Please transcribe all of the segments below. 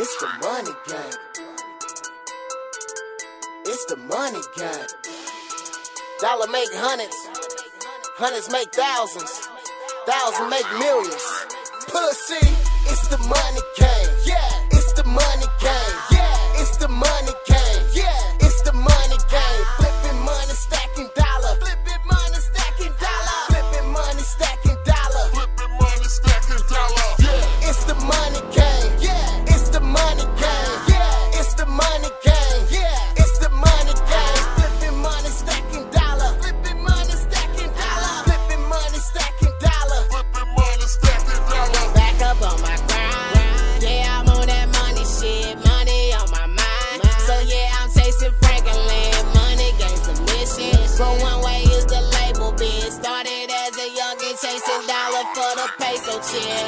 It's the money game. It's the money game. Dollar make hundreds. Hundreds make thousands. Thousands make millions. Pussy, it's the money game. Yeah, it's the money game. Yeah, it's the money game. Yeah, it's the money game. Flipping money, stacking dollar. Flipping money, stacking dollar. Flipping money, stacking dollar. Flipping money, stacking dollar. Yeah, it's the money game. Yeah. Money game, yeah, it's the money game, yeah, it's the money game. Flipping money, stacking dollar, flipping money, stacking dollar, flipping money, stacking dollar, flipping money, stacking dollar. Back up on my grind, yeah, I'm on that money shit, money on my mind. So yeah, I'm chasing Franklin, money gains a mission. But one way is the label, bitch. Started as a youngin' chasing dollar for the peso chip. Yeah.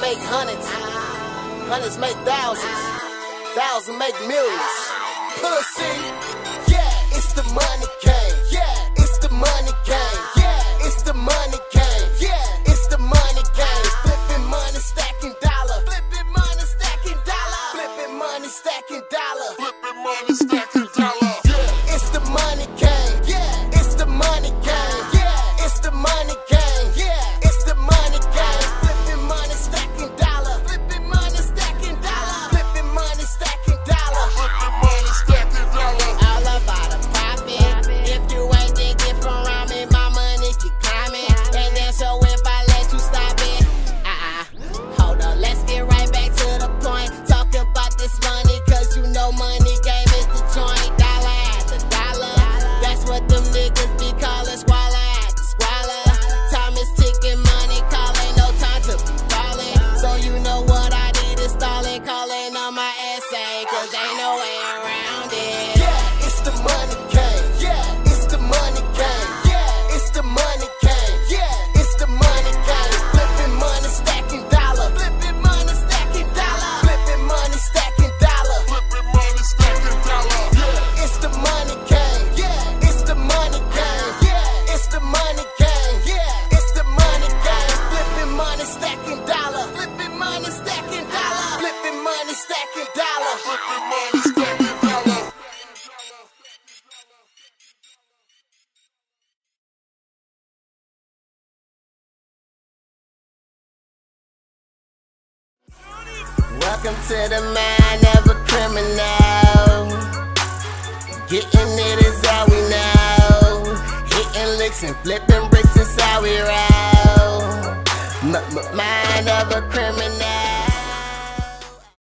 Make hundreds, hundreds make thousands, thousands make millions. Pussy, yeah, it's the money game, yeah, it's the money game, yeah, it's the money game, yeah, it's the money game. Flipping money, stacking dollar, flipping money, stacking dollar, flipping money, stacking dollar, flipping money, stacking dollar. Yeah, it's the money game, yeah, it's the money game, yeah, it's the money game, yeah, it's the money game. Flipping money, stacking. Welcome to the mind of a criminal. Getting it is all we know. Hitting licks and flipping bricks is how we roll. Mind of a criminal.